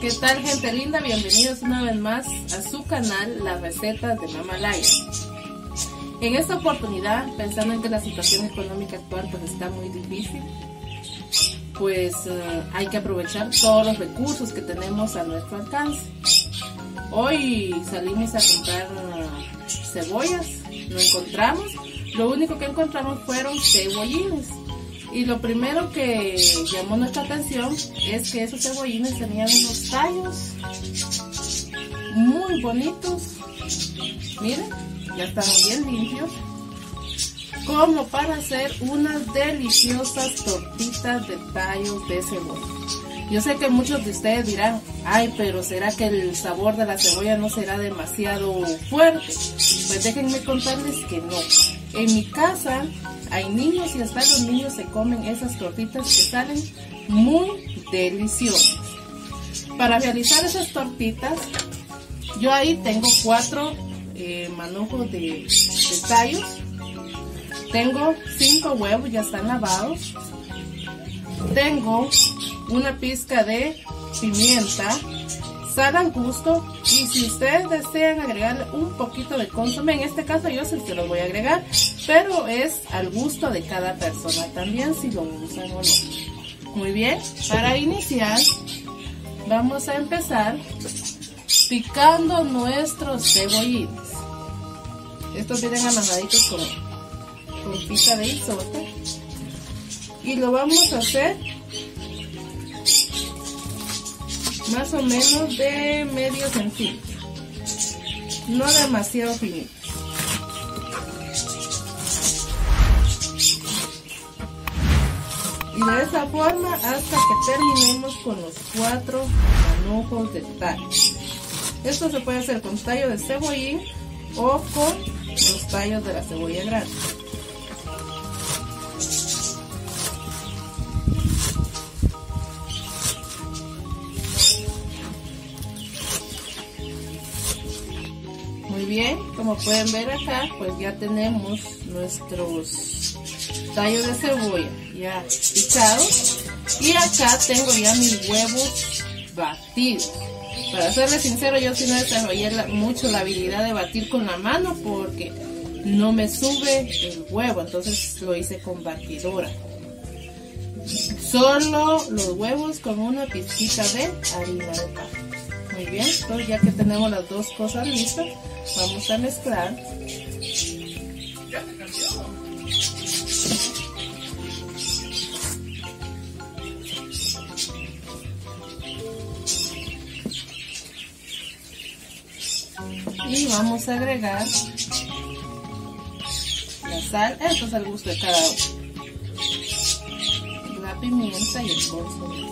¿Qué tal, gente linda? Bienvenidos una vez más a su canal Las Recetas de Mamalaya. En esta oportunidad, pensando en que la situación económica actual pues está muy difícil, pues hay que aprovechar todos los recursos que tenemos a nuestro alcance. Hoy salimos a comprar cebollas, no encontramos, lo único que encontramos fueron cebollines. Y lo primero que llamó nuestra atención es que esos cebollines tenían unos tallos muy bonitos. Miren, ya están bien limpios, como para hacer unas deliciosas tortitas de tallos de cebolla. Yo sé que muchos de ustedes dirán, ay, pero ¿será que el sabor de la cebolla no será demasiado fuerte? Pues déjenme contarles que no. En mi casa hay niños y hasta los niños se comen esas tortitas que salen muy deliciosas. Para realizar esas tortitas, yo ahí tengo 4 manojos de tallos. Tengo 5 huevos, ya están lavados. Tengo una pizca de pimienta, sal al gusto, y si ustedes desean agregarle un poquito de consomé, en este caso yo sé que lo voy a agregar, pero es al gusto de cada persona también, si lo usan o no. Muy bien, para iniciar vamos a empezar picando nuestros cebollines. Estos vienen amarraditos con pita de isote, y lo vamos a hacer más o menos de medio centímetro, no demasiado finito. Y de esa forma hasta que terminemos con los 4 manojos de tallo. Esto se puede hacer con tallo de cebollín o con los tallos de la cebolla grande. Bien, como pueden ver acá, pues ya tenemos nuestros tallos de cebolla ya picados, y acá tengo ya mis huevos batidos. Para serles sincero, yo sí no desarrollé mucho la habilidad de batir con la mano porque no me sube el huevo, entonces lo hice con batidora. Solo los huevos con una pizquita de harina de café. Muy bien, entonces ya que tenemos las dos cosas listas, vamos a mezclar. Y vamos a agregar la sal, esto es al gusto de cada uno, la pimienta y el consomé.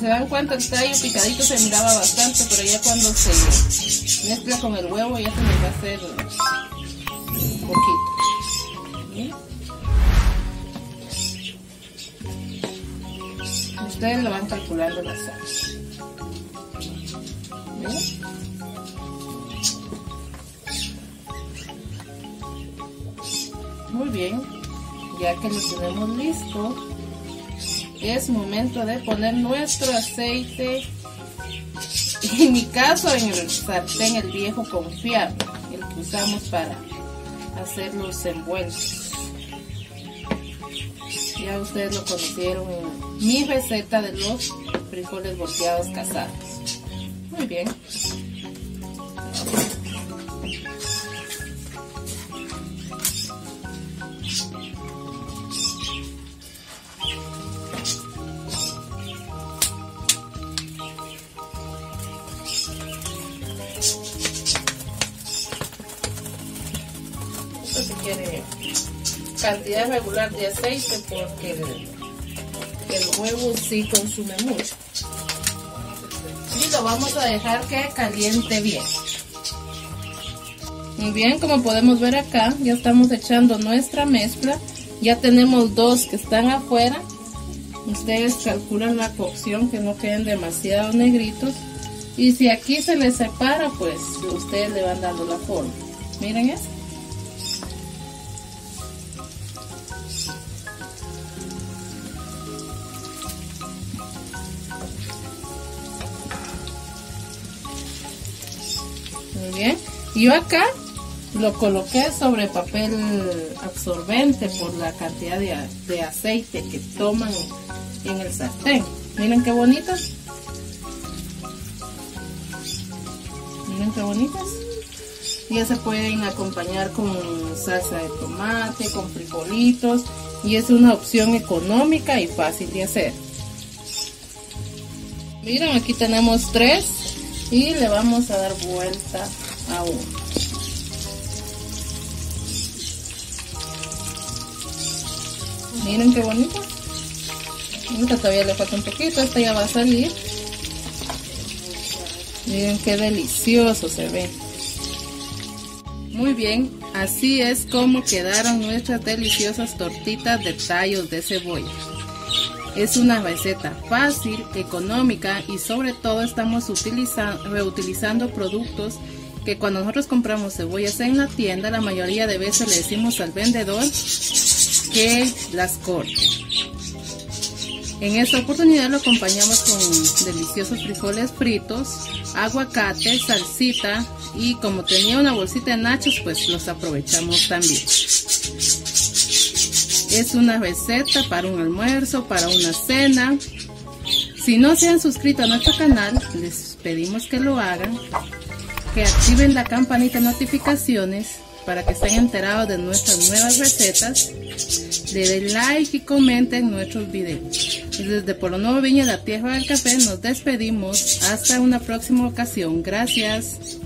Se dan cuenta, el tallo picadito se miraba bastante, pero ya cuando se mezcla con el huevo ya se nos va a hacer un poquito. Bien. Ustedes lo van calculando la sal. Bien. Muy bien, ya que lo tenemos listo, es momento de poner nuestro aceite, en mi caso en el sartén, el viejo confiable, el que usamos para hacer los envueltos. Ya ustedes lo conocieron en mi receta de los frijoles volteados casados. Muy bien. Esto se quiere cantidad regular de aceite porque el huevo sí consume mucho. Y lo vamos a dejar que caliente bien. Muy bien, como podemos ver acá, ya estamos echando nuestra mezcla. Ya tenemos 2 que están afuera. Ustedes calculan la cocción, que no queden demasiado negritos. Y si aquí se les separa, pues ustedes le van dando la forma. Miren esto. muy bien. Yo acá lo coloqué sobre papel absorbente por la cantidad de aceite que toman en el sartén. Miren qué bonitas. Miren qué bonitas. Ya se pueden acompañar con salsa de tomate, con frijolitos, y es una opción económica y fácil de hacer. Miren, aquí tenemos tres y le vamos a dar vuelta a uno. Miren qué bonito. Esta todavía le falta un poquito, esta ya va a salir. Miren qué delicioso se ve. Muy bien, así es como quedaron nuestras deliciosas tortitas de tallos de cebolla. Es una receta fácil, económica y sobre todo estamos reutilizando productos que cuando nosotros compramos cebollas en la tienda, la mayoría de veces le decimos al vendedor que las corte. En esta oportunidad lo acompañamos con deliciosos frijoles fritos, aguacate, salsita y como tenía una bolsita de nachos, pues los aprovechamos también. Es una receta para un almuerzo, para una cena. Si no se han suscrito a nuestro canal, les pedimos que lo hagan, que activen la campanita de notificaciones para que estén enterados de nuestras nuevas recetas. Le den like y comenten nuestros videos. Desde Por lo Nuevo Viña de la Tierra del Café nos despedimos. Hasta una próxima ocasión. Gracias.